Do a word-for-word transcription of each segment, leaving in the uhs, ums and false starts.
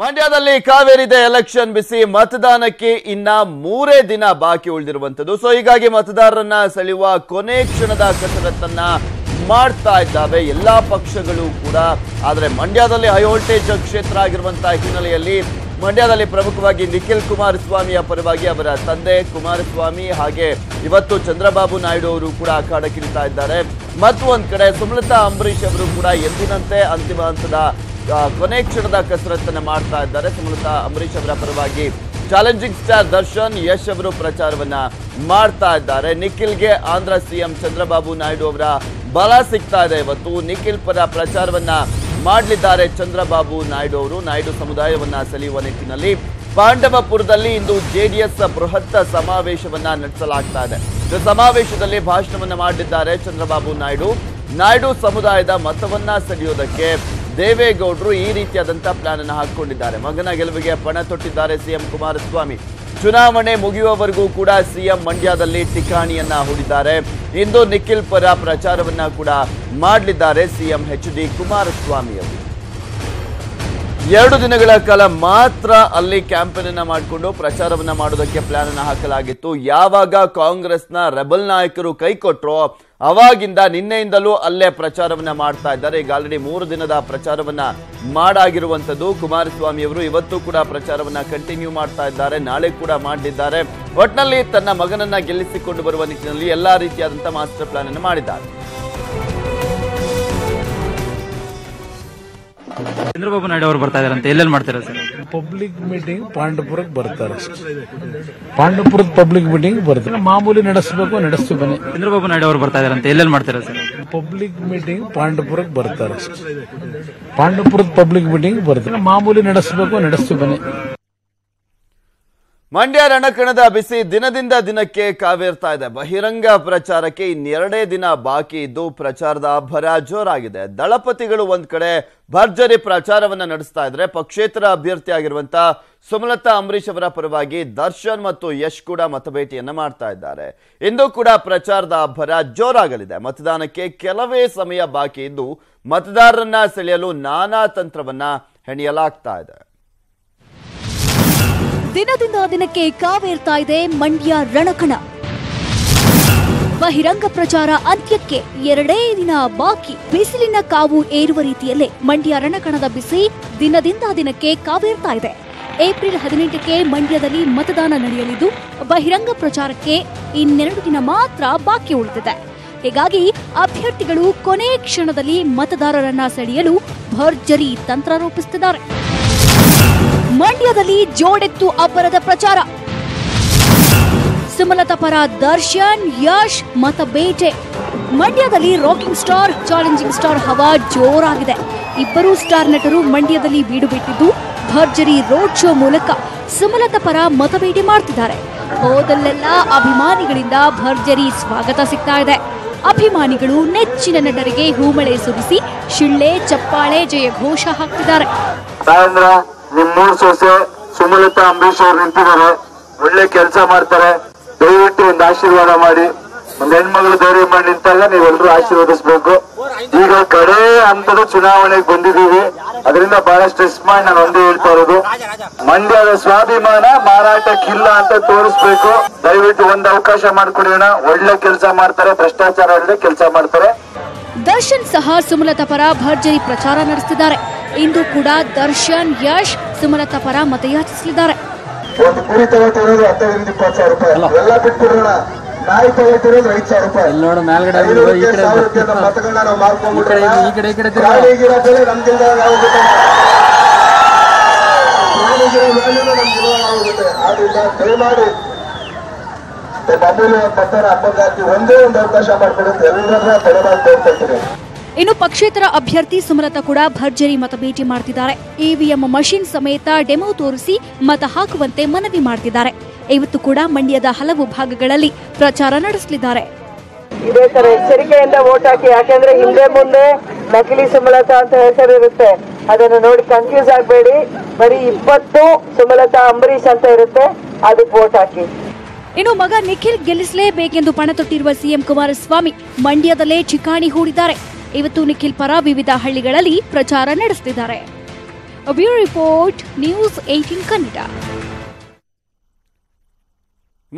ಮಂಡ್ಯದಲ್ಲಿ ಕಾವೇರಿದೆ ಎಲೆಕ್ಷನ್ ಬಿಸಿ ಮತದಾನಕ್ಕೆ ಇನ್ನ ಮೂರೇ ದಿನ ಬಾಕಿ ಉಳಿದಿರುವಂತದ್ದು. ಸೊ ಹೀಗಾಗಿ ಮತದಾರರನ್ನ ಸೆಳೆಯುವ ಕೊನೆ ಕ್ಷಣದ ಕಸರತ್ತನ್ನ ಮಾಡ್ತಾ ಇದ್ದಾವೆ ಎಲ್ಲಾ ಪಕ್ಷಗಳು ಕೂಡ. ಆದರೆ ಮಂಡ್ಯದಲ್ಲಿ ಹೈ ವೋಲ್ಟೇಜ್ ಕ್ಷೇತ್ರ ಆಗಿರುವಂತಹ ಹಿನ್ನೆಲೆಯಲ್ಲಿ ಮಂಡ್ಯದಲ್ಲಿ ಪ್ರಮುಖವಾಗಿ ನಿಖಿಲ್ ಕುಮಾರಸ್ವಾಮಿಯ ಪರವಾಗಿ ಅವರ ತಂದೆ ಕುಮಾರಸ್ವಾಮಿ ಹಾಗೆ ಇವತ್ತು ಚಂದ್ರಬಾಬು ನಾಯ್ಡು ಅವರು ಕೂಡ ಅಖಾಡಕ್ಕಿಳಿತಾ ಇದ್ದಾರೆ. ಮತ್ತೊಂದು ಕಡೆ ಸುಮಲತಾ ಅಂಬರೀಶ್ ಅವರು ಕೂಡ ಎಂದಿನಂತೆ ಅಂತಿಮ ಹಂತದ ಕೊನೆ ಕ್ಷಣದ ಕಸರತ್ತನ್ನು ಮಾಡ್ತಾ ಇದ್ದಾರೆ. ಸುಮಲತಾ ಅಂಬರೀಶ್ ಅವರ ಪರವಾಗಿ ಚಾಲೆಂಜಿಂಗ್ ಸ್ಟಾರ್ ದರ್ಶನ್ ಯಶ್ ಅವರು ಪ್ರಚಾರವನ್ನ ಮಾಡ್ತಾ ಇದ್ದಾರೆ. ನಿಖಿಲ್ಗೆ ಆಂಧ್ರ ಸಿಎಂ ಚಂದ್ರಬಾಬು ನಾಯ್ಡು ಅವರ ಬಲ ಸಿಗ್ತಾ ಇದೆ. ಇವತ್ತು ನಿಖಿಲ್ ಪರ ಪ್ರಚಾರವನ್ನ ಮಾಡಲಿದ್ದಾರೆ ಚಂದ್ರಬಾಬು ನಾಯ್ಡು ಅವರು. ನಾಯ್ಡು ಸಮುದಾಯವನ್ನ ಸೆಳೆಯುವ ನಿಟ್ಟಿನಲ್ಲಿ ಪಾಂಡವಪುರದಲ್ಲಿ ಇಂದು ಜೆಡಿಎಸ್ ಬೃಹತ್ ಸಮಾವೇಶವನ್ನ ನಡೆಸಲಾಗ್ತಾ ಇದೆ. ಸಮಾವೇಶದಲ್ಲಿ ಭಾಷಣವನ್ನ ಮಾಡಲಿದ್ದಾರೆ ಚಂದ್ರಬಾಬು ನಾಯ್ಡು. ನಾಯ್ಡು ಸಮುದಾಯದ ಮತವನ್ನ ಸೆಳೆಯೋದಕ್ಕೆ ದೇವೇಗೌಡರು ಈ ರೀತಿಯಾದಂಥ ಪ್ಲಾನ್ ಅನ್ನು ಹಾಕಿಕೊಂಡಿದ್ದಾರೆ. ಮಗನ ಗೆಲುವಿಗೆ ಪಣ ತೊಟ್ಟಿದ್ದಾರೆ ಸಿಎಂ ಕುಮಾರಸ್ವಾಮಿ. ಚುನಾವಣೆ ಮುಗಿಯುವವರೆಗೂ ಕೂಡ ಸಿಎಂ ಮಂಡ್ಯದಲ್ಲಿ ಟಿಕಾಣಿಯನ್ನ ಹೂಡಿದ್ದಾರೆ. ಇಂದು ನಿಖಿಲ್ ಪರ ಪ್ರಚಾರವನ್ನ ಕೂಡ ಮಾಡಲಿದ್ದಾರೆ ಸಿಎಂ ಎಚ್ ಡಿ ಕುಮಾರಸ್ವಾಮಿ ಅವರು. ಎರಡು ದಿನಗಳ ಕಾಲ ಮಾತ್ರ ಅಲ್ಲಿ ಕ್ಯಾಂಪೇನ್ ಅನ್ನ ಮಾಡಿಕೊಂಡು ಪ್ರಚಾರವನ್ನ ಮಾಡೋದಕ್ಕೆ ಪ್ಲಾನ್ ಅನ್ನ ಹಾಕಲಾಗಿತ್ತು. ಯಾವಾಗ ಕಾಂಗ್ರೆಸ್ನ ರೆಬಲ್ ನಾಯಕರು ಕೈಕೊಟ್ರೋ ಅವಾಗಿಂದ ನಿನ್ನೆಯಿಂದಲೂ ಅಲ್ಲೇ ಪ್ರಚಾರವನ್ನ ಮಾಡ್ತಾ ಇದ್ದಾರೆ. ಈಗ ಆಲ್ರೆಡಿ ಮೂರು ದಿನದ ಪ್ರಚಾರವನ್ನ ಮಾಡಾಗಿರುವಂಥದ್ದು. ಕುಮಾರಸ್ವಾಮಿ ಅವರು ಇವತ್ತು ಕೂಡ ಪ್ರಚಾರವನ್ನ ಕಂಟಿನ್ಯೂ ಮಾಡ್ತಾ ಇದ್ದಾರೆ, ನಾಳೆ ಕೂಡ ಮಾಡಲಿದ್ದಾರೆ. ಒಟ್ನಲ್ಲಿ ತನ್ನ ಮಗನನ್ನ ಗೆಲ್ಲಿಸಿಕೊಂಡು ಬರುವ ನಿಟ್ಟಿನಲ್ಲಿ ಎಲ್ಲಾ ರೀತಿಯಾದಂತಹ ಮಾಸ್ಟರ್ ಪ್ಲಾನ್ ಅನ್ನು ಮಾಡಿದ್ದಾರೆ. ಚಂದ್ರಬಾಬು ನಾಯ್ಡು ಅವರು ಬರ್ತಾ ಇದಾರಂತೆ, ಎಲ್ಲೆಲ್ಲಿ ಮಾಡ್ತಾರೆ ಸರ್? ಪಬ್ಲಿಕ್ ಮೀಟಿಂಗ್ ಪಾಂಡವಪುರಕ್ಕೆ ಬರ್ತಾರೆ, ಪಾಂಡವಪುರದ ಪಬ್ಲಿಕ್ ಮೀಟಿಂಗ್ ಬರ್ತಾರೆ, ಮಾಮೂಲಿ ನಡೆಸಬೇಕು ನಡೆಸ್ತೀವಿ ಬನ್ನಿ. ಚಂದ್ರಬಾಬು ನಾಯ್ಡು ಅವರು ಬರ್ತಾ ಇದಾರಂತೆ, ಎಲ್ಲೆಲ್ಲಿ ಮಾಡ್ತಾರೆ ಸರ್? ಪಬ್ಲಿಕ್ ಮೀಟಿಂಗ್ ಪಾಂಡವಪುರಕ್ಕೆ ಬರ್ತಾರೆ, ಪಾಂಡವಪುರದ ಪಬ್ಲಿಕ್ ಮೀಟಿಂಗ್ ಬರ್ತಾರೆ, ಮಾಮೂಲಿ ನಡೆಸಬೇಕು ನಡೆಸ್ತೀವಿ ಬನ್ನಿ. ಮಂಡ್ಯ ರಣಕಣದ ಬಿಸಿ ದಿನದಿಂದ ದಿನಕ್ಕೆ ಕಾವೇರ್ತಾ ಇದೆ. ಬಹಿರಂಗ ಪ್ರಚಾರಕ್ಕೆ ಇನ್ನೆರಡೇ ದಿನ ಬಾಕಿ ಇದ್ದು ಪ್ರಚಾರದ ಭರ ಜೋರಾಗಿದೆ. ದಳಪತಿಗಳು ಒಂದ್ ಕಡೆ ಭರ್ಜರಿ ಪ್ರಚಾರವನ್ನ ನಡೆಸ್ತಾ ಇದ್ರೆ, ಪಕ್ಷೇತರ ಅಭ್ಯರ್ಥಿ ಆಗಿರುವಂತ ಸುಮಲತಾ ಅಂಬರೀಶ್ ಅವರ ಪರವಾಗಿ ದರ್ಶನ್ ಮತ್ತು ಯಶ್ ಕೂಡ ಮತಭೇಟಿಯನ್ನ ಮಾಡ್ತಾ ಇದ್ದಾರೆ. ಇಂದು ಕೂಡ ಪ್ರಚಾರದ ಭರ ಜೋರಾಗಲಿದೆ. ಮತದಾನಕ್ಕೆ ಕೆಲವೇ ಸಮಯ ಬಾಕಿ ಇದ್ದು ಮತದಾರರನ್ನ ಸೆಳೆಯಲು ನಾನಾ ತಂತ್ರವನ್ನ ಹೆಣೆಯಲಾಗ್ತಾ ಇದೆ. ದಿನದಿಂದ ದಿನಕ್ಕೆ ಕಾವೇರ್ತಾ ಇದೆ ಮಂಡ್ಯ ರಣಕಣ. ಬಹಿರಂಗ ಪ್ರಚಾರ ಅಂತ್ಯಕ್ಕೆ ಎರಡೇ ದಿನ ಬಾಕಿ. ಬಿಸಿಲಿನ ಕಾವು ಏರುವ ರೀತಿಯಲ್ಲೇ ಮಂಡ್ಯ ರಣಕಣದ ಬಿಸಿ ದಿನದಿಂದ ದಿನಕ್ಕೆ ಕಾವೇರ್ತಾ ಇದೆ. ಏಪ್ರಿಲ್ ಹದಿನೆಂಟಕ್ಕೆ ಮಂಡ್ಯದಲ್ಲಿ ಮತದಾನ ನಡೆಯಲಿದ್ದು, ಬಹಿರಂಗ ಪ್ರಚಾರಕ್ಕೆ ಇನ್ನೆರಡು ದಿನ ಮಾತ್ರ ಬಾಕಿ ಉಳಿದಿದೆ. ಹೀಗಾಗಿ ಅಭ್ಯರ್ಥಿಗಳು ಕೊನೆ ಕ್ಷಣದಲ್ಲಿ ಮತದಾರರನ್ನ ಸೆಳೆಯಲು ಭರ್ಜರಿ ತಂತ್ರ ರೂಪಿಸುತ್ತಿದ್ದಾರೆ. ಮಂಡ್ಯದಲ್ಲಿ ಜೋಡೆತ್ತು ಅಬ್ಬರದ ಪ್ರಚಾರ. ಸುಮಲತಾ ಪರ ದರ್ಶನ್ ಯಶ್ ಮತ ಬೇಟೆ. ಮಂಡ್ಯದಲ್ಲಿ ರಾಕಿಂಗ್ ಸ್ಟಾರ್ ಚಾಲೆಂಜಿಂಗ್ ಸ್ಟಾರ್ ಹವಾ ಜೋರಾಗಿದೆ. ಇಬ್ಬರು ಸ್ಟಾರ್ ನಟರು ಮಂಡ್ಯದಲ್ಲಿ ಬೀಡು ಬಿಟ್ಟಿದ್ದು ಭರ್ಜರಿ ರೋಡ್ ಶೋ ಮೂಲಕ ಸುಮಲತಾ ಪರ ಮತ ಬೇಟೆ ಮಾಡ್ತಿದ್ದಾರೆ. ಹೋದಲ್ಲೆಲ್ಲ ಅಭಿಮಾನಿಗಳಿಂದ ಭರ್ಜರಿ ಸ್ವಾಗತ ಸಿಗ್ತಾ ಇದೆ. ಅಭಿಮಾನಿಗಳು ನೆಚ್ಚಿನ ನಟರಿಗೆ ಹೂಮಳೆ ಸುರಿಸಿ ಶಿಳ್ಳೆ ಚಪ್ಪಾಳೆ ಜಯ ಘೋಷ ಹಾಕ್ತಿದ್ದಾರೆ. ನಿಮ್ ಮೂರ್ ಸೊಸೆ ಸುಮಲತಾ ಅಂಬರೀಶ್ ಅವ್ರು ನಿಂತಿದ್ದಾರೆ, ಒಳ್ಳೆ ಕೆಲಸ ಮಾಡ್ತಾರೆ, ದಯವಿಟ್ಟು ಒಂದು ಆಶೀರ್ವಾದ ಮಾಡಿ, ಒಂದ್ ಹೆಣ್ಮಗಳು ಧೈರ್ಯ ಮಾಡಿ ನಿಂತಾಗ ನೀವೆಲ್ಲರೂ ಆಶೀರ್ವದಿಸ್ಬೇಕು. ಈಗ ಕಡೆ ಹಂತದ ಚುನಾವಣೆಗೆ ಬಂದಿದ್ದೀವಿ, ಅದರಿಂದ ಬಹಳಷ್ಟು ರಿಸ್ಕ್ ಮಾಡಿ ನಾನು ಒಂದೇ ಹೇಳ್ತಾ ಇರೋದು, ಮಂಡ್ಯದ ಸ್ವಾಭಿಮಾನ ಮಾರಾಟಕ್ಕಿಲ್ಲ ಅಂತ ತೋರಿಸ್ಬೇಕು. ದಯವಿಟ್ಟು ಒಂದ್ ಅವಕಾಶ ಮಾಡ್ಕೊಡೋಣ, ಒಳ್ಳೆ ಕೆಲಸ ಮಾಡ್ತಾರೆ, ಭ್ರಷ್ಟಾಚಾರ ಇಲ್ಲದೆ ಕೆಲಸ ಮಾಡ್ತಾರೆ. ದರ್ಶನ್ ಸಹ ಸುಮಲತಾ ಪರ ಭರ್ಜರಿ ಪ್ರಚಾರ ನಡೆಸುತ್ತಿದ್ದಾರೆ. ಇಂದು ಕೂಡ ದರ್ಶನ್ ಯಶ್ ಸುಮಲತಾ ಪರ ಮತಯಾಚಿಸಲಿದ್ದಾರೆ. ಒಂದೇ ಒಂದು ಅವಕಾಶ ಮಾಡಿಕೊಡುತ್ತೆ, ಎಲ್ಲರನ್ನ ತಡೆದಾಡ್ಕೊಳ್ತಾರೆ. ಇನ್ನು ಪಕ್ಷೇತರ ಅಭ್ಯರ್ಥಿ ಸುಮಲತಾ ಕೂಡ ಭರ್ಜರಿ ಮತ ಭೇಟಿ ಮಾಡ್ತಿದ್ದಾರೆ. ಇವಿಎಂ ಮಷಿನ್ ಸಮೇತ ಡೆಮೋ ತೋರಿಸಿ ಮತ ಹಾಕುವಂತೆ ಮನವಿ ಮಾಡ್ತಿದ್ದಾರೆ. ಇವತ್ತು ಕೂಡ ಮಂಡ್ಯದ ಹಲವು ಭಾಗಗಳಲ್ಲಿ ಪ್ರಚಾರ ನಡೆಸಲಿದ್ದಾರೆ. ಇದೇ ತರ ಎಚ್ಚರಿಕೆಯಿಂದ ವೋಟ್ ಹಾಕಿ, ಯಾಕೆಂದ್ರೆ ಹಿಂದೆ ಮುಂದೆ ನಕಲಿ ಸುಮಲತಾ ಅಂತ ಹೆಸರಿರುತ್ತೆ, ಅದನ್ನು ನೋಡಿ ಕನ್ಫ್ಯೂಸ್ ಆಗಬೇಡಿ. ಬರೀ ಇಪ್ಪತ್ತು ಸುಮಲತಾ ಅಂಬರೀಶ್ ಅಂತ ಇರುತ್ತೆ, ಅದಕ್ಕೆ ವೋಟ್ ಹಾಕಿ. ಇನ್ನು ಮಗ ನಿಖಿಲ್ ಗೆಲ್ಲಿಸಲೇಬೇಕೆಂದು ಪಣ ತೊಟ್ಟಿರುವ ಸಿಎಂ ಕುಮಾರಸ್ವಾಮಿ ಮಂಡ್ಯದಲ್ಲೇ ಚಿಕಾಣಿ ಹೂಡಿದ್ದಾರೆ. ಇವತ್ತು ನಿಖಿಲ್ ಪರ ವಿವಿಧ ಹಳ್ಳಿಗಳಲ್ಲಿ ಪ್ರಚಾರ ನಡೆಸುತ್ತಿದ್ದಾರೆ. A Bureau Report, News eighteen Kannada.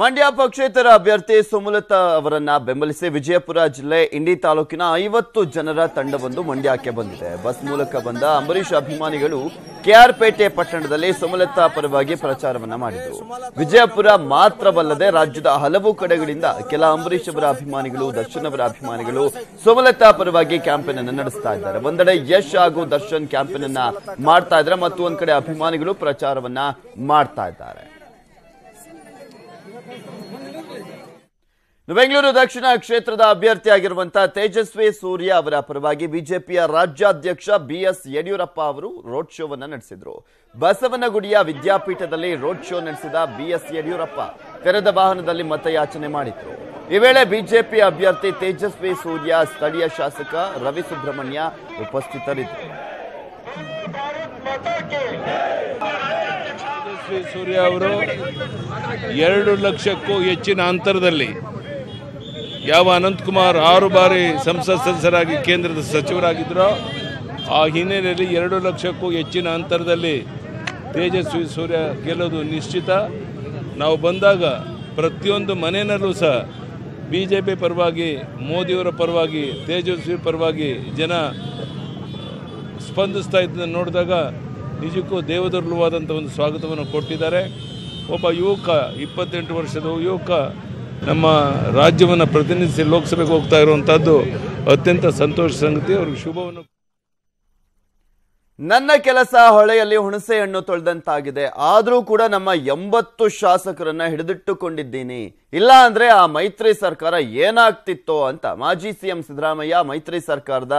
Mandya ಪಕ್ಷೇತರ ಅಭ್ಯರ್ಥಿ ಸುಮಲತಾ ಅವರನ್ನು ಬೆಂಬಲಿಸಿ ವಿಜಯಪುರ ಜಿಲ್ಲೆ ಇಂಡಿ ತಾಲೂಕಿನ ಐವತ್ತು ಜನರ ತಂಡವೊಂದು ಮಂಡ್ಯಕ್ಕೆ ಬಂದಿದೆ. ಬಸ್ ಮೂಲಕ ಬಂದ ಅಂಬರೀಶ್ ಅಭಿಮಾನಿಗಳು ಕೆಆರ್ಪೇಟೆ ಪಟ್ಟಣದಲ್ಲಿ ಸುಮಲತಾ ಪರವಾಗಿ ಪ್ರಚಾರವನ್ನ ಮಾಡಿದರು. ವಿಜಯಪುರ ಮಾತ್ರವಲ್ಲದೆ ರಾಜ್ಯದ ಹಲವು ಕಡೆಗಳಿಂದ ಕೆಲ ಅಂಬರೀಶ್ ಅವರ ಅಭಿಮಾನಿಗಳು, ದರ್ಶನ್ ಅವರ ಅಭಿಮಾನಿಗಳು ಸುಮಲತಾ ಪರವಾಗಿ ಕ್ಯಾಂಪೇನ್ ಅನ್ನು ನಡೆಸ್ತಾ ಇದ್ದಾರೆ. ಒಂದೆಡೆ ಯಶ್ ಹಾಗೂ ದರ್ಶನ್ ಕ್ಯಾಂಪೇನ್ ಅನ್ನ ಮಾಡ್ತಾ ಇದ್ದಾರೆ, ಮತ್ತು ಒಂದ್ ಕಡೆ ಅಭಿಮಾನಿಗಳು ಪ್ರಚಾರವನ್ನ ಮಾಡ್ತಾ ಇದ್ದಾರೆ. ಬೆಂಗಳೂರು ದಕ್ಷಿಣ ಕ್ಷೇತ್ರದ ಅಭ್ಯರ್ಥಿಯಾಗಿರುವಂತಹ ತೇಜಸ್ವಿ ಸೂರ್ಯ ಅವರ ಪರವಾಗಿ ಬಿಜೆಪಿಯ ರಾಜ್ಯಾಧ್ಯಕ್ಷ ಬಿಎಸ್ ಯಡಿಯೂರಪ್ಪ ಅವರು ರೋಡ್ ಶೋವನ್ನು ನಡೆಸಿದರು. ಬಸವನಗುಡಿಯ ವಿದ್ಯಾಪೀಠದಲ್ಲಿ ರೋಡ್ ಶೋ ನಡೆಸಿದ ಬಿಎಸ್ ಯಡಿಯೂರಪ್ಪ ತೆರೆದ ವಾಹನದಲ್ಲಿ ಮತಯಾಚನೆ ಮಾಡಿದರು. ಈ ವೇಳೆ ಬಿಜೆಪಿ ಅಭ್ಯರ್ಥಿ ತೇಜಸ್ವಿ ಸೂರ್ಯ, ಸ್ಥಳೀಯ ಶಾಸಕ ರವಿ ಸುಬ್ರಹ್ಮಣ್ಯ ಉಪಸ್ಥಿತರಿದ್ದರು. ತೇಜಸ್ವಿ ಸೂರ್ಯ ಅವರು ಎರಡು ಲಕ್ಷಕ್ಕೂ ಹೆಚ್ಚಿನ ಅಂತರದಲ್ಲಿ ಯಾವ ಅನಂತಕುಮಾರ್ ಆರು ಬಾರಿ ಸಂಸತ್ ಸದಸ್ಯರಾಗಿ ಕೇಂದ್ರದ ಸಚಿವರಾಗಿದ್ದರೋ ಆ ಹಿನ್ನೆಲೆಯಲ್ಲಿ ಎರಡು ಲಕ್ಷಕ್ಕೂ ಹೆಚ್ಚಿನ ಅಂತರದಲ್ಲಿ ತೇಜಸ್ವಿ ಸೂರ್ಯ ಗೆಲ್ಲೋದು ನಿಶ್ಚಿತ. ನಾವು ಬಂದಾಗ ಪ್ರತಿಯೊಂದು ಮನೆಯಲ್ಲೂ ಸಹ ಬಿ ಜೆ ಪಿ ಪರವಾಗಿ, ಮೋದಿಯವರ ಪರವಾಗಿ, ತೇಜಸ್ವಿ ಪರವಾಗಿ ಜನ ಸ್ಪಂದಿಸ್ತಾ ಇದ್ದನ್ನು ನೋಡಿದಾಗ ನಿಜಕ್ಕೂ ದೇವದುರ್ಲಭವಾದಂಥ ಒಂದು ಸ್ವಾಗತವನ್ನು ಕೊಟ್ಟಿದ್ದಾರೆ. ಒಬ್ಬ ಯುವಕ, ಇಪ್ಪತ್ತೆಂಟು ವರ್ಷದ ಯುವಕ ನಮ್ಮ ರಾಜ್ಯವನ್ನು ಪ್ರತಿನಿಧಿಸಿ ಲೋಕಸಭೆಗೆ ಹೋಗ್ತಾ ಇರುವಂತಹದ್ದು ಅತ್ಯಂತ ಸಂತೋಷ ಸಂಗತಿ. ಅವರಿಗೆ ಶುಭವನ್ನು. ನನ್ನ ಕೆಲಸ ಹೊಳೆಯಲ್ಲಿ ಹುಣಸೆ ಹಣ್ಣು ತೊಳೆದಂತಾಗಿದೆ, ಆದರೂ ಕೂಡ ನಮ್ಮ ಎಂಬತ್ತು ಶಾಸಕರನ್ನ ಹಿಡಿದಿಟ್ಟುಕೊಂಡಿದ್ದೀನಿ, ಇಲ್ಲ ಅಂದ್ರೆ ಆ ಮೈತ್ರಿ ಸರ್ಕಾರ ಏನಾಗ್ತಿತ್ತೋ ಅಂತ ಮಾಜಿ ಸಿಎಂ ಸಿದ್ದರಾಮಯ್ಯ ಮೈತ್ರಿ ಸರ್ಕಾರದ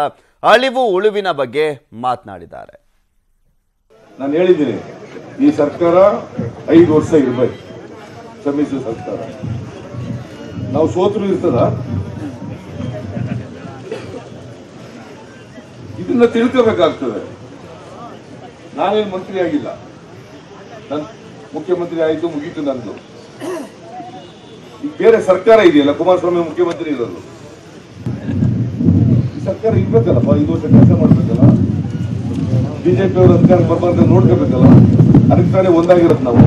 ಅಳಿವು ಉಳುವಿನ ಬಗ್ಗೆ ಮಾತನಾಡಿದ್ದಾರೆ. ನಾನು ಹೇಳಿದ್ದೀನಿ, ಈ ಸರ್ಕಾರ ಐದು ವರ್ಷ ಇರಬೇಕು, ಸಮ್ಮಿಶ್ರ ಸರ್ಕಾರ. ನಾವು ಸೋತರು ಇರ್ತದ, ಇದನ್ನ ತಿಳ್ಕೋಬೇಕಾಗ್ತದೆ. ನಾನೇನು ಮಂತ್ರಿ ಆಗಿಲ್ಲ, ನಾನು ಮುಖ್ಯಮಂತ್ರಿ ಆಯಿತು, ಮುಗೀತು ನಂದು. ಈಗ ಬೇರೆ ಸರ್ಕಾರ ಇದೆಯಲ್ಲ, ಕುಮಾರಸ್ವಾಮಿ ಮುಖ್ಯಮಂತ್ರಿ ಇರೋದು, ಈ ಸರ್ಕಾರ ಇರ್ಬೇಕಲ್ಲಪ್ಪ, ಐದು ವರ್ಷ ಕೆಲಸ ಮಾಡ್ಬೇಕಲ್ಲ, ಬಿಜೆಪಿ ಅವರು ಅಧಿಕಾರಕ್ಕೆ ಬರ್ಬಾರ್ದು ನೋಡ್ಕೋಬೇಕಲ್ಲ, ಅದಕ್ಕೆ ತಾನೇ ಒಂದಾಗಿರೋದು ನಾವು.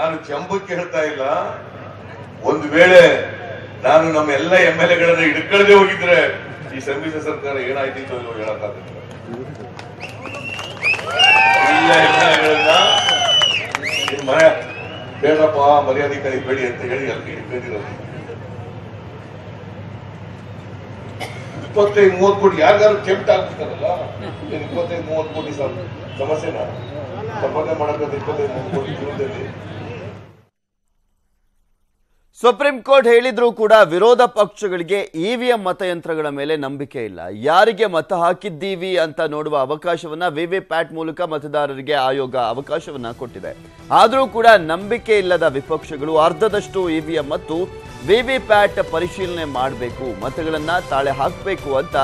ನಾನು ಚಂಬಕ್ಕೆ ಹೇಳ್ತಾ ಇಲ್ಲ, ಒಂದು ವೇಳೆ ನಾನು ನಮ್ಮ ಎಲ್ಲ ಎಂ ಎಲ್ ಎಗಳನ್ನ ಹಿಡ್ಕೊಳ್ಳದೆ ಹೋಗಿದ್ರೆ ಈ ಸಮ್ಮಿಶ್ರ ಸರ್ಕಾರ ಏನಾಯ್ತಿತ್ತು ಹೇಳಕ್ಕಾಗಲ್ಲ. ಎಲ್ಲ ಎಂ ಎಲ್ ಎಗಳನ್ನ ಮನೆ ಬೇಡಪ್ಪ, ಮರ್ಯಾದೆ ಕಲಿಬೇಡಿ ಅಂತ ಹೇಳಿ ಅಲ್ಲಿ ಹಿಡ್ಕೊಂಡಿರೋದು. ಇಪ್ಪತ್ತೈದು ಮೂವತ್ತು ಕೋಟಿ ಯಾರ್ಯಾರು ಕೆಂಪ್ಟ್ ಆಗ್ತಿರ್ತಾರಲ್ಲ, ಇಪ್ಪತ್ತೈದು ಮೂವತ್ತು ಕೋಟಿ ಸಮಸ್ಯೆನ ಸಂಪಾದನೆ ಮಾಡಕ್ಕೆ ಇಪ್ಪತ್ತೈದು ಮೂವತ್ತು ಕೋಟಿ ಜೀವನದಲ್ಲಿ. ಸುಪ್ರೀಂ ಕೋರ್ಟ್ ಹೇಳಿದ್ರೂ ಕೂಡ ವಿರೋಧ ಪಕ್ಷಗಳಿಗೆ ಇವಿಎಂ ಮತಯಂತ್ರಗಳ ಮೇಲೆ ನಂಬಿಕೆ ಇಲ್ಲ. ಯಾರಿಗೆ ಮತ ಹಾಕಿದ್ದೀವಿ ಅಂತ ನೋಡುವ ಅವಕಾಶವನ್ನ ವಿವಿ ಪ್ಯಾಟ್ ಮೂಲಕ ಮತದಾರರಿಗೆ ಆಯೋಗ ಅವಕಾಶವನ್ನ ಕೊಟ್ಟಿದೆ. ಆದರೂ ಕೂಡ ನಂಬಿಕೆ ಇಲ್ಲದ ವಿಪಕ್ಷಗಳು ಅರ್ಧದಷ್ಟು ಇವಿಎಂ ಮತ್ತು ವಿವಿ ಪ್ಯಾಟ್ ಪರಿಶೀಲನೆ ಮಾಡಬೇಕು, ಮತಗಳನ್ನ ತಾಳೆ ಹಾಕಬೇಕು ಅಂತ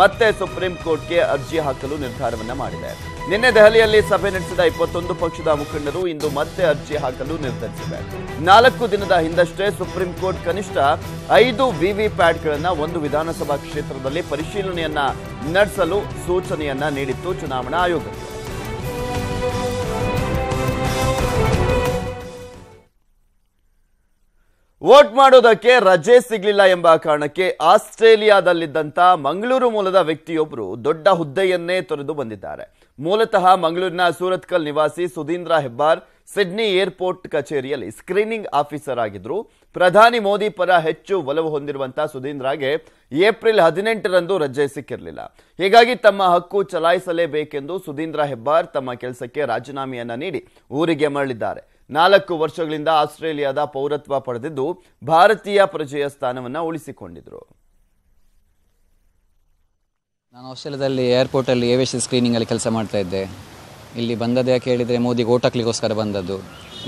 ಮತ್ತೆ ಸುಪ್ರೀಂ ಕೋರ್ಟ್ಗೆ ಅರ್ಜಿ ಹಾಕಲು ನಿರ್ಧಾರವನ್ನ ಮಾಡಿದೆ. ನಿನ್ನೆ ದೆಹಲಿಯಲ್ಲಿ ಸಭೆ ನಡೆಸಿದ ಇಪ್ಪತ್ತೊಂದು ಪಕ್ಷದ ಮುಖಂಡರು ಇಂದು ಮತ್ತೆ ಅರ್ಜಿ ಹಾಕಲು ನಿರ್ಧರಿಸಿವೆ. ನಾಲ್ಕು ದಿನದ ಹಿಂದಷ್ಟೇ ಸುಪ್ರೀಂ ಕೋರ್ಟ್ ಕನಿಷ್ಠ ಐದು ವಿವಿ ಪ್ಯಾಟ್ಗಳನ್ನು ಒಂದು ವಿಧಾನಸಭಾ ಕ್ಷೇತ್ರದಲ್ಲಿ ಪರಿಶೀಲನೆಯನ್ನ ನಡೆಸಲು ಸೂಚನೆಯನ್ನ ನೀಡಿತ್ತು ಚುನಾವಣಾ ಆಯೋಗಕ್ಕೆ. ವೋಟ್ ಮಾಡೋದಕ್ಕೆ ರಜೆ ಸಿಗಲಿಲ್ಲ ಎಂಬ ಕಾರಣಕ್ಕೆ ಆಸ್ಟ್ರೇಲಿಯಾದಲ್ಲಿದ್ದಂಥ ಮಂಗಳೂರು ಮೂಲದ ವ್ಯಕ್ತಿಯೊಬ್ಬರು ದೊಡ್ಡ ಹುದ್ದೆಯನ್ನೇ ತೊರೆದು ಬಂದಿದ್ದಾರೆ. ಮೂಲತಃ ಮಂಗಳೂರಿನ ಸೂರತ್ಕಲ್ ನಿವಾಸಿ ಸುಧೀಂದ್ರ ಹೆಬ್ಬಾರ್ ಸಿಡ್ನಿ ಏರ್ಪೋರ್ಟ್ ಕಚೇರಿಯಲ್ಲಿ ಸ್ಕ್ರೀನಿಂಗ್ ಆಫೀಸರ್ ಆಗಿದ್ರು. ಪ್ರಧಾನಿ ಮೋದಿ ಪರ ಹೆಚ್ಚು ಒಲವು ಹೊಂದಿರುವಂತಹ ಸುಧೀಂದ್ರಗೆ ಏಪ್ರಿಲ್ ಹದಿನೆಂಟರಂದು ರಜೆ ಸಿಕ್ಕಿರಲಿಲ್ಲ. ಹೀಗಾಗಿ ತಮ್ಮ ಹಕ್ಕು ಚಲಾಯಿಸಲೇಬೇಕೆಂದು ಸುಧೀಂದ್ರ ಹೆಬ್ಬಾರ್ ತಮ್ಮ ಕೆಲಸಕ್ಕೆ ರಾಜೀನಾಮೆಯನ್ನ ನೀಡಿ ಊರಿಗೆ ಮರಳಿದ್ದಾರೆ. ನಾಲ್ಕು ವರ್ಷಗಳಿಂದ ಆಸ್ಟ್ರೇಲಿಯಾದ ಪೌರತ್ವ ಪಡೆದಿದ್ದು ಭಾರತೀಯ ಪ್ರಜೆಯ ಸ್ಥಾನವನ್ನು ಉಳಿಸಿಕೊಂಡಿದ್ರು. ನಾನು ಆಸ್ಟ್ರೇಲಿಯಾದಲ್ಲಿ ಏರ್ಪೋರ್ಟಲ್ಲಿ ಏವಿಯೇಷನ್ ಸ್ಕ್ರೀನಿಂಗಲ್ಲಿ ಕೆಲಸ ಮಾಡ್ತಾ ಇದ್ದೆ. ಇಲ್ಲಿ ಬಂದದ್ದು ಯಾಕೆ ಹೇಳಿದರೆ, ಮೋದಿಗೆ ಓಟ್ ಹಾಕ್ಲಿಕ್ಕೋಸ್ಕರ ಬಂದದ್ದು.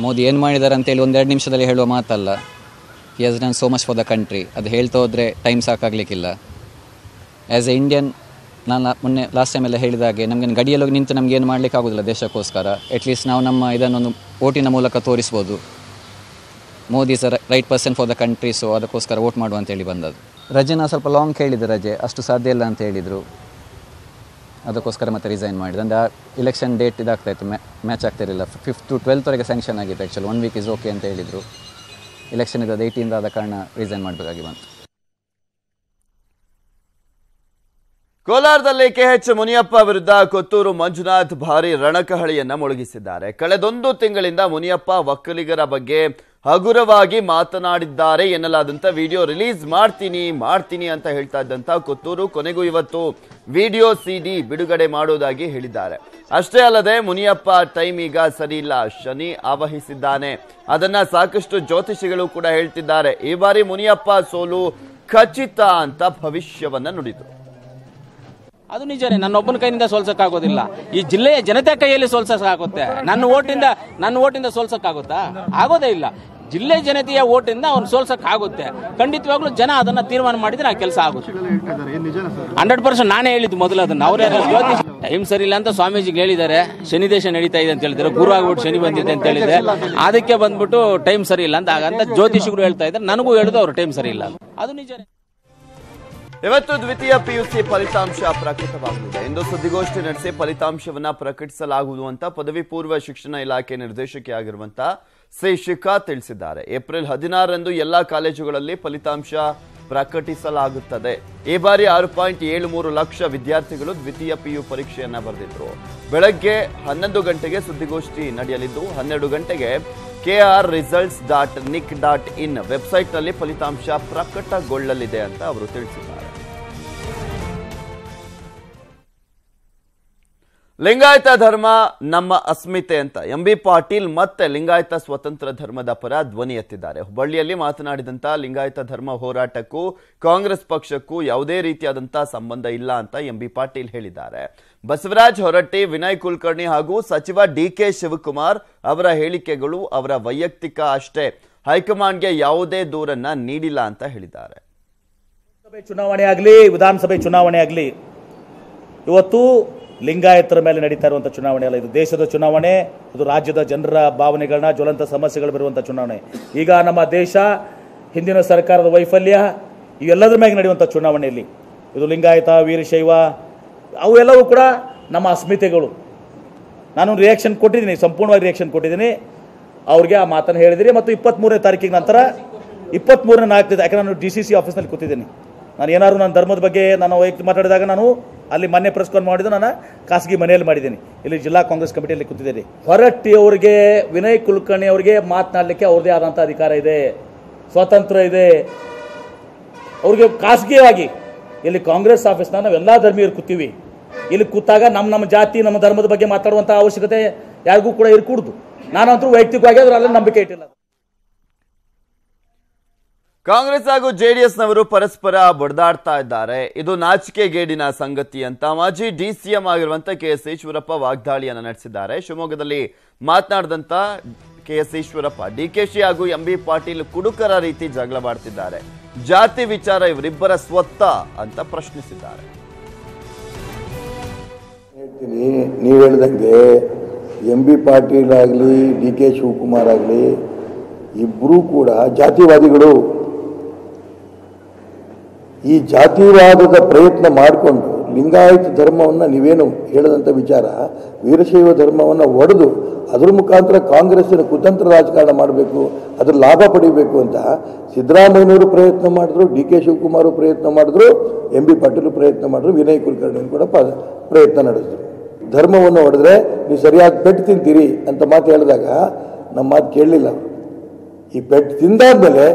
ಮೋದಿ ಏನು ಮಾಡಿದ್ದಾರೆ ಅಂತೇಳಿ ಒಂದೆರಡು ನಿಮಿಷದಲ್ಲಿ ಹೇಳುವ ಮಾತಲ್ಲ. He has done so much for the country, ಅದು ಹೇಳ್ತಾ ಹೋದರೆ ಟೈಮ್ ಸಾಕಾಗಲಿಕ್ಕಿಲ್ಲ. ಆ್ಯಸ್ ಎ ಇಂಡಿಯನ್, ನಾನು ಮೊನ್ನೆ ಲಾಸ್ಟ್ ಟೈಮೆಲ್ಲ ಹೇಳಿದ ಹಾಗೆ, ನಮಗೇನು ಗಡಿಯಲ್ಲಿ ನಿಂತು ನಮಗೇನು ಮಾಡಲಿಕ್ಕೆ ಆಗೋದಿಲ್ಲ ದೇಶಕ್ಕೋಸ್ಕರ. ಅಟ್ಲೀಸ್ಟ್ ನಾವು ನಮ್ಮ ಇದನ್ನೊಂದು ಓಟಿನ ಮೂಲಕ ತೋರಿಸ್ಬೋದು. Modi is a right person for the country, so ಅದಕ್ಕೋಸ್ಕರ ವೋಟ್ ಮಾಡುವ ಅಂತೇಳಿ ಬಂದದ್ದು. ರಜೆ ನಾನು ಸ್ವಲ್ಪ ಲಾಂಗ್ ಕೇಳಿದೆ, ರಜೆ ಅಷ್ಟು ಸಾಧ್ಯ ಇಲ್ಲ ಅಂತ ಹೇಳಿದರು. ಅದಕ್ಕೋಸ್ಕರ ಮತ್ತೆ ರಿಸೈನ್ ಮಾಡಿದೆ. ಅಂದರೆ ಇಲೆಕ್ಷನ್ ಡೇಟ್ ಇದಾಗ್ತಾ ಇತ್ತು, ಮ್ಯಾಚ್ ಆಗ್ತಿರಲಿಲ್ಲ. ಫಿಫ್ತ್ ಟು ಟ್ವೆಲ್ತ್ವರೆಗೆ ಸ್ಯಾಂಕ್ಷನ್ ಆಗಿತ್ತು. Actually one week is okay ಅಂತ ಹೇಳಿದರು. ಇಲೆಕ್ಷನ್ ಇರೋದು ಏಯ್ಟೀನ್ದ, ಆದ ಕಾರಣ ರಿಸೈನ್ ಮಾಡಬೇಕಾಗಿ ಬಂತು. ಕೋಲಾರದಲ್ಲಿ ಕೆಎಚ್ ಮುನಿಯಪ್ಪ ವಿರುದ್ಧ ಕೊತ್ತೂರು ಮಂಜುನಾಥ್ ಭಾರಿ ರಣಕಹಳಿಯನ್ನ ಮೊಳಗಿಸಿದ್ದಾರೆ. ಕಳೆದೊಂದು ತಿಂಗಳಿಂದ ಮುನಿಯಪ್ಪ ಒಕ್ಕಲಿಗರ ಬಗ್ಗೆ ಹಗುರವಾಗಿ ಮಾತನಾಡಿದ್ದಾರೆ ಎನ್ನಲಾದಂಥ ವಿಡಿಯೋ ರಿಲೀಸ್ ಮಾಡ್ತೀನಿ ಮಾಡ್ತೀನಿ ಅಂತ ಹೇಳ್ತಾ ಇದ್ದಂಥ ಕೊತ್ತೂರು ಕೊನೆಗೂ ಇವತ್ತು ವಿಡಿಯೋ ಸಿಡಿ ಬಿಡುಗಡೆ ಮಾಡೋದಾಗಿ ಹೇಳಿದ್ದಾರೆ. ಅಷ್ಟೇ ಅಲ್ಲದೆ ಮುನಿಯಪ್ಪ ಟೈಮ್ ಈಗ ಸರಿ ಇಲ್ಲ, ಶನಿ ಆವಹಿಸಿದ್ದಾನೆ, ಅದನ್ನ ಸಾಕಷ್ಟು ಜ್ಯೋತಿಷಿಗಳು ಕೂಡ ಹೇಳ್ತಿದ್ದಾರೆ. ಈ ಬಾರಿ ಮುನಿಯಪ್ಪ ಸೋಲು ಖಚಿತ ಅಂತ ಭವಿಷ್ಯವನ್ನ ನುಡಿದರು. ಅದು ನಿಜನೇ, ನನ್ನೊಬ್ಬನ ಕೈಯಿಂದ ಸೋಲ್ಸಕ್ಕಾಗೋದಿಲ್ಲ, ಈ ಜಿಲ್ಲೆಯ ಜನತೆ ಕೈಯಲ್ಲಿ ಸೋಲ್ಸಕ್ಕಾಗುತ್ತೆ. ನನ್ನ ಓಟಿಂದ ನನ್ನ ಓಟಿಂದ ಸೋಲ್ಸಕ್ಕಾಗುತ್ತಾ? ಆಗೋದೇ ಇಲ್ಲ. ಜಿಲ್ಲೆ ಜನತೆಯ ಓಟಿಂದ ಅವ್ನು ಸೋಲ್ಸಕ್ಕಾಗುತ್ತೆ. ಖಂಡಿತವಾಗ್ಲೂ ಜನ ಅದನ್ನು ತೀರ್ಮಾನ ಮಾಡಿದರೆ ಆ ಕೆಲಸ ಆಗುತ್ತೆ. ಹಂಡ್ರೆಡ್ ಪರ್ಸೆಂಟ್ ನಾನೇ ಹೇಳಿದ್ದು ಮೊದಲು, ಅದನ್ನು ಅವರೇ ಟೈಮ್ ಸರಿ ಇಲ್ಲ ಅಂತ ಸ್ವಾಮೀಜಿಗೆ ಹೇಳಿದ್ದಾರೆ. ಶನಿದೇಶ ನಡೀತಾ ಇದೆ ಅಂತ ಹೇಳಿದ್ದಾರೆ, ಗುರು ಆಗ್ಬಿಟ್ಟು ಶನಿ ಬಂದಿದೆ ಅಂತ ಹೇಳಿದೆ, ಅದಕ್ಕೆ ಬಂದ್ಬಿಟ್ಟು ಟೈಮ್ ಸರಿ ಇಲ್ಲ ಅಂತ ಹಾಗಂತ ಜ್ಯೋತಿಷಿಗಳು ಹೇಳ್ತಾ ಇದ್ದಾರೆ. ನನಗೂ ಹೇಳಿದ್ರು ಅವ್ರು ಟೈಮ್ ಸರಿ ಇಲ್ಲ. ಅದು ನಿಜನೇ. ಇವತ್ತು ದ್ವಿತೀಯ ಪಿಯುಸಿ ಫಲಿತಾಂಶ ಪ್ರಕಟವಾಗಲಿದೆ. ಇಂದು ಸುದ್ದಿಗೋಷ್ಠಿ ನಡೆಸಿ ಫಲಿತಾಂಶವನ್ನ ಪ್ರಕಟಿಸಲಾಗುವುದು ಅಂತ ಪದವಿ ಪೂರ್ವ ಶಿಕ್ಷಣ ಇಲಾಖೆ ನಿರ್ದೇಶಕಿಯಾಗಿರುವಂತಹ ಸಿ ಶಿಖಾ ತಿಳಿಸಿದ್ದಾರೆ. ಏಪ್ರಿಲ್ ಹದಿನಾರರಂದು ಎಲ್ಲಾ ಕಾಲೇಜುಗಳಲ್ಲಿ ಫಲಿತಾಂಶ ಪ್ರಕಟಿಸಲಾಗುತ್ತದೆ. ಈ ಬಾರಿ ಆರು ಪಾಯಿಂಟ್ ಏಳು ಮೂರು ಲಕ್ಷ ವಿದ್ಯಾರ್ಥಿಗಳು ದ್ವಿತೀಯ ಪಿಯು ಪರೀಕ್ಷೆಯನ್ನ ಬರೆದಿದ್ರು. ಬೆಳಗ್ಗೆ ಹನ್ನೊಂದು ಗಂಟೆಗೆ ಸುದ್ದಿಗೋಷ್ಠಿ ನಡೆಯಲಿದ್ದು, ಹನ್ನೆರಡು ಗಂಟೆಗೆ KR results dot NIC dot in ವೆಬ್ಸೈಟ್ನಲ್ಲಿ ಫಲಿತಾಂಶ ಪ್ರಕಟಗೊಳ್ಳಲಿದೆ ಅಂತ ಅವರು ತಿಳಿಸಿದ್ದಾರೆ. ಲಿಂಗಾಯತ ಧರ್ಮ ನಮ್ಮ ಅಸ್ಮಿತೆ ಅಂತ ಎಂ ಬಿ ಪಾಟೀಲ್ ಮತ್ತೆ ಲಿಂಗಾಯತ ಸ್ವತಂತ್ರ ಧರ್ಮದ ಪರ ಧ್ವನಿ ಎತ್ತಿದ್ದಾರೆ. ಹುಬ್ಬಳ್ಳಿಯಲ್ಲಿ ಮಾತನಾಡಿದಂಥ ಲಿಂಗಾಯತ ಧರ್ಮ ಹೋರಾಟಕ್ಕೂ ಕಾಂಗ್ರೆಸ್ ಪಕ್ಷಕ್ಕೂ ಯಾವುದೇ ರೀತಿಯಾದಂಥ ಸಂಬಂಧ ಇಲ್ಲ ಅಂತ ಎಂ ಬಿ ಪಾಟೀಲ್ ಹೇಳಿದ್ದಾರೆ. ಬಸವರಾಜ್ ಹೊರಟ್ಟಿ, ವಿನಯ್ ಕುಲಕರ್ಣಿ ಹಾಗೂ ಸಚಿವ ಡಿ ಕೆ ಶಿವಕುಮಾರ್ ಅವರ ಹೇಳಿಕೆಗಳು ಅವರ ವೈಯಕ್ತಿಕ ಅಷ್ಟೇ, ಹೈಕಮಾಂಡ್ಗೆ ಯಾವುದೇ ದೂರನ್ನ ನೀಡಿಲ್ಲ ಅಂತ ಹೇಳಿದ್ದಾರೆ. ಲೋಕಸಭೆ ಚುನಾವಣೆ ಆಗಲಿ ವಿಧಾನಸಭೆ ಚುನಾವಣೆ ಆಗಲಿ ಇವತ್ತು ಲಿಂಗಾಯತರ ಮೇಲೆ ನಡೀತಾ ಇರುವಂಥ ಚುನಾವಣೆ ಅಲ್ಲ, ಇದು ದೇಶದ ಚುನಾವಣೆ, ಇದು ರಾಜ್ಯದ ಜನರ ಭಾವನೆಗಳನ್ನ, ಜ್ವಲಂತ ಸಮಸ್ಯೆಗಳು ಬರುವಂಥ ಚುನಾವಣೆ. ಈಗ ನಮ್ಮ ದೇಶ, ಹಿಂದಿನ ಸರ್ಕಾರದ ವೈಫಲ್ಯ, ಇವೆಲ್ಲದರ ಮೇಲೆ ನಡೆಯುವಂಥ ಚುನಾವಣೆಯಲ್ಲಿ ಇದು ಲಿಂಗಾಯತ, ವೀರಶೈವ ಅವೆಲ್ಲವೂ ಕೂಡ ನಮ್ಮ ಅಸ್ಮಿತೆಗಳು. ನಾನು ರಿಯಾಕ್ಷನ್ ಕೊಟ್ಟಿದ್ದೀನಿ, ಸಂಪೂರ್ಣವಾಗಿ ರಿಯಾಕ್ಷನ್ ಕೊಟ್ಟಿದ್ದೀನಿ. ಅವ್ರಿಗೆ ಆ ಮಾತನ್ನು ಹೇಳಿದಿರಿ. ಮತ್ತು ಇಪ್ಪತ್ತ್ಮೂರನೇ ತಾರೀಕಿನ ನಂತರ ಇಪ್ಪತ್ತ್ಮೂರನೇ ನಾಲ್ಕು ಯಾಕಂದರೆ ನಾನು ಡಿ ಸಿ ಸಿ ಆಫೀಸ್ನಲ್ಲಿ ಕೂತಿದ್ದೀನಿ. ನಾನು ಏನಾದ್ರು ನನ್ನ ಧರ್ಮದ ಬಗ್ಗೆ ನಾನು ವೈಯಕ್ತಿಕ ಮಾತಾಡಿದಾಗ ನಾನು ಅಲ್ಲಿ ಮೊನ್ನೆ ಪ್ರೆಸ್ ಕಾನ್ ಮಾಡಿದ್ದು ನಾನು ಖಾಸಗಿ ಮನೆಯಲ್ಲಿ ಮಾಡಿದ್ದೀನಿ, ಇಲ್ಲಿ ಜಿಲ್ಲಾ ಕಾಂಗ್ರೆಸ್ ಕಮಿಟಿಯಲ್ಲಿ ಕೂತಿದ್ದೀನಿ. ಹೊರಟ್ಟಿ ಅವರಿಗೆ, ವಿನಯ್ ಕುಲಕರ್ಣಿ ಅವರಿಗೆ ಮಾತನಾಡಲಿಕ್ಕೆ ಅವ್ರದ್ದೇ ಆದಂಥ ಅಧಿಕಾರ ಇದೆ, ಸ್ವಾತಂತ್ರ್ಯ ಇದೆ. ಅವ್ರಿಗೆ ಖಾಸಗಿಯಾಗಿ ಇಲ್ಲಿ ಕಾಂಗ್ರೆಸ್ ಆಫೀಸ್ನ ನಾವೆಲ್ಲ ಧರ್ಮೀಯರು ಕೂತೀವಿ, ಇಲ್ಲಿ ಕೂತಾಗ ನಮ್ಮ ನಮ್ಮ ಜಾತಿ ನಮ್ಮ ಧರ್ಮದ ಬಗ್ಗೆ ಮಾತಾಡುವಂಥ ಅವಶ್ಯಕತೆ ಯಾರಿಗೂ ಕೂಡ ಇರಕೂಡ್ದು. ನಾನಂತರೂ ವೈಯಕ್ತಿಕವಾಗಿ ಅದರಲ್ಲಿ ನಂಬಿಕೆ ಇಟ್ಟಿಲ್ಲ. ಕಾಂಗ್ರೆಸ್ ಹಾಗೂ ಜೆಡಿಎಸ್ನವರು ಪರಸ್ಪರ ಬಡದಾಡ್ತಾ ಇದ್ದಾರೆ, ಇದು ನಾಚಿಕೆಗೇಡಿನ ಸಂಗತಿ ಅಂತ ಮಾಜಿ ಡಿ ಸಿ ಎಂ ಆಗಿರುವಂಥ ಕೆ ಎಸ್ ಈಶ್ವರಪ್ಪ ವಾಗ್ದಾಳಿಯನ್ನು ನಡೆಸಿದ್ದಾರೆ. ಶಿವಮೊಗ್ಗದಲ್ಲಿ ಮಾತನಾಡಿದಂಥ K S Eshwarappa, D K Shi ಹಾಗೂ ಎಂ ಬಿ ಪಾಟೀಲ್ ಕುಡುಕರ ರೀತಿ ಜಗಳವಾಡ್ತಿದ್ದಾರೆ, ಜಾತಿ ವಿಚಾರ ಇವರಿಬ್ಬರ ಸ್ವತ್ತ ಅಂತ ಪ್ರಶ್ನಿಸಿದ್ದಾರೆ. ನೀವು ಹೇಳಿದಂಗೆ ಎಂ ಬಿ ಪಾಟೀಲ್ ಆಗಲಿ ಡಿ ಕೆ ಶಿವಕುಮಾರ್ ಆಗಲಿ ಇಬ್ಬರೂ ಕೂಡ ಜಾತಿವಾದಿಗಳು. ಈ ಜಾತಿವಾದದ ಪ್ರಯತ್ನ ಮಾಡಿಕೊಂಡು ಲಿಂಗಾಯತ ಧರ್ಮವನ್ನು, ನೀವೇನು ಹೇಳದಂಥ ವಿಚಾರ, ವೀರಶೈವ ಧರ್ಮವನ್ನು ಒಡೆದು ಅದರ ಮುಖಾಂತರ ಕಾಂಗ್ರೆಸ್ಸಿನ ಕುತಂತ್ರ ರಾಜಕಾರಣ ಮಾಡಬೇಕು, ಅದರ ಲಾಭ ಪಡಿಬೇಕು ಅಂತ ಸಿದ್ದರಾಮಯ್ಯನವರು ಪ್ರಯತ್ನ ಮಾಡಿದ್ರು, ಡಿ ಕೆ ಶಿವಕುಮಾರು ಪ್ರಯತ್ನ ಮಾಡಿದ್ರು, ಎಂ ಬಿ ಪಾಟೀಲ್ ಪ್ರಯತ್ನ ಮಾಡಿದ್ರು, ವಿನಯ್ ಕುಲಕರ್ಣಿ ಕೂಡ ಪ್ರಯತ್ನ ನಡೆಸಿದ್ರು. ಧರ್ಮವನ್ನು ಹೊಡೆದ್ರೆ ನೀವು ಸರಿಯಾಗಿ ಪೆಟ್ಟು ತಿಂತೀರಿ ಅಂತ ಮಾತು ಹೇಳಿದಾಗ ನಮ್ಮ ಮಾತು ಕೇಳಲಿಲ್ಲ. ಈ ಪೆಟ್ಟು ತಿಂದಾದ್ಮೇಲೆ